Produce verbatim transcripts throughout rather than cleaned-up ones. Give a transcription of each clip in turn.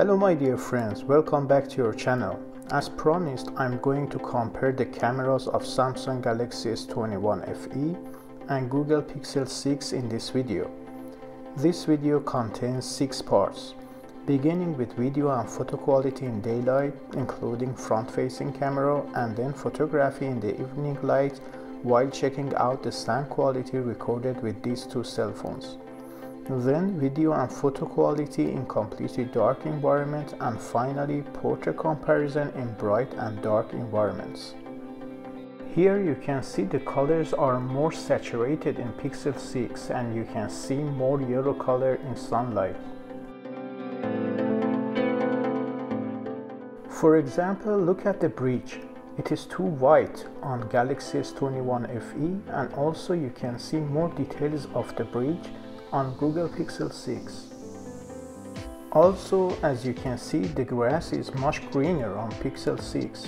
Hello my dear friends, welcome back to your channel. As promised, I'm going to compare the cameras of Samsung Galaxy S twenty-one F E and Google Pixel six in this video. This video contains six parts, beginning with video and photo quality in daylight, including front-facing camera, and then photography in the evening light while checking out the sound quality recorded with these two cell phones. Then video and photo quality in completely dark environments, and finally portrait comparison in bright and dark environments. Here you can see the colors are more saturated in Pixel six, and you can see more yellow color in sunlight. For example, look at the bridge. It is too white on Galaxy S twenty-one F E, and also you can see more details of the bridge on Google Pixel six. Also, as you can see, the grass is much greener on Pixel six.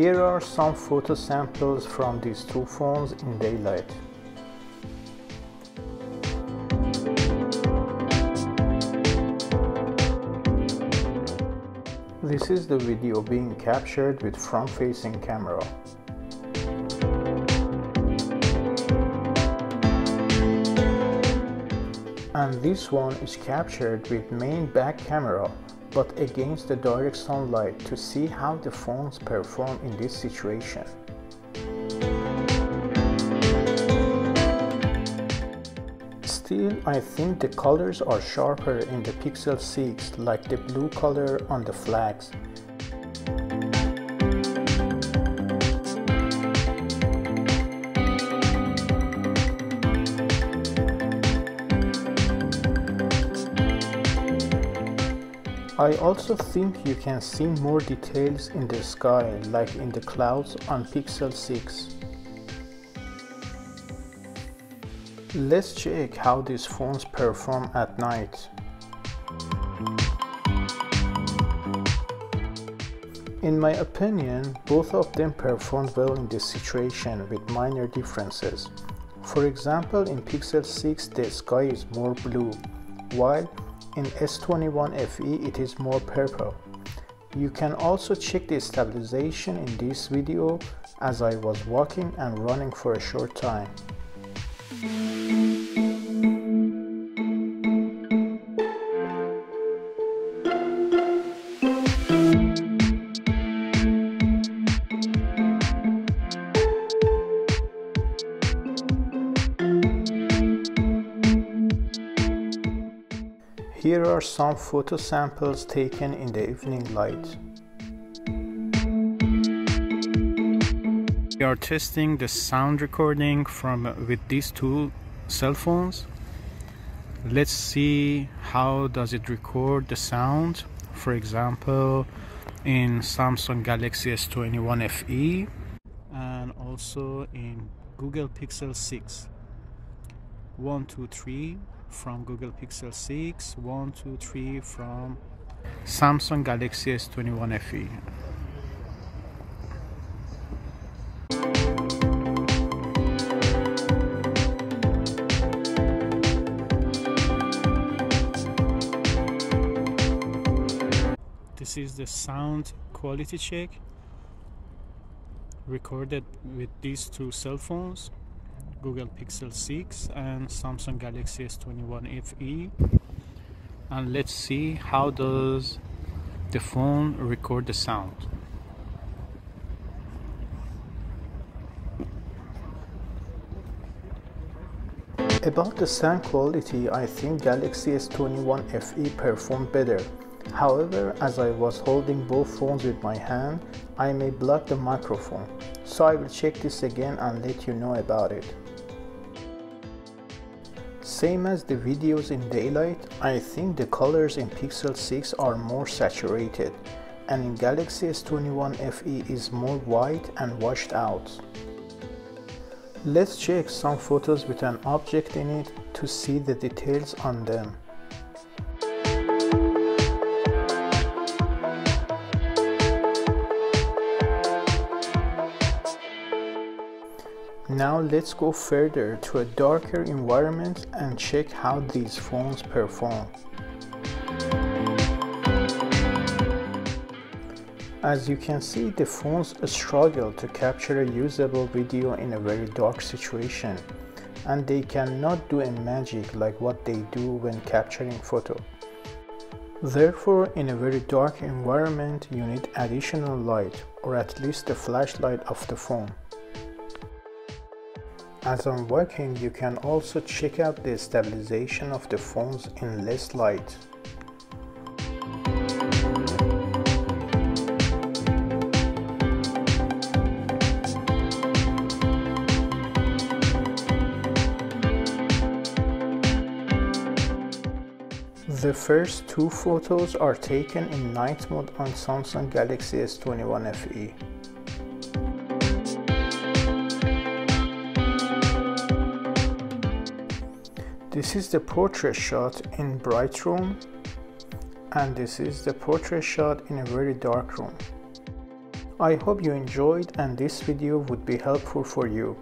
Here are some photo samples from these two phones in daylight. This is the video being captured with front-facing camera. And this one is captured with main back camera, but against the direct sunlight, to see how the phones perform in this situation. Still, I think the colors are sharper in the Pixel six, like the blue color on the flags. I also think you can see more details in the sky, like in the clouds on Pixel six. Let's check how these phones perform at night. In my opinion, both of them performed well in this situation with minor differences. For example, in Pixel six the sky is more blue, while in S twenty-one F E it is more purple. You can also check the stabilization in this video, as I was walking and running for a short time. Here are some photo samples taken in the evening light. We are testing the sound recording from with these two cell phones. Let's see how does it record the sound. For example, in Samsung Galaxy S twenty-one F E and also in Google Pixel six. one, two, three. From Google Pixel six, one, two, three from Samsung Galaxy S twenty-one F E. This is the sound quality check recorded with these two cell phones, Google Pixel six and Samsung Galaxy S twenty-one F E, and let's see how does the phone record the sound. About the sound quality, I think Galaxy S twenty-one F E performed better. However, as I was holding both phones with my hand, I may block the microphone, so I will check this again and let you know about it. Same as the videos in daylight, I think the colors in Pixel six are more saturated, and in Galaxy S twenty-one F E is more white and washed out. Let's check some photos with an object in it to see the details on them. Now let's go further to a darker environment and check how these phones perform. As you can see, the phones struggle to capture a usable video in a very dark situation, and they cannot do a magic like what they do when capturing photo. Therefore, in a very dark environment, you need additional light, or at least the flashlight of the phone. As I'm working, you can also check out the stabilization of the phones in less light. The first two photos are taken in night mode on Samsung Galaxy S twenty-one F E. This is the portrait shot in bright room, and this is the portrait shot in a very dark room. I hope you enjoyed and this video would be helpful for you.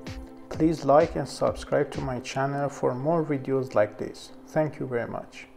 Please like and subscribe to my channel for more videos like this. Thank you very much.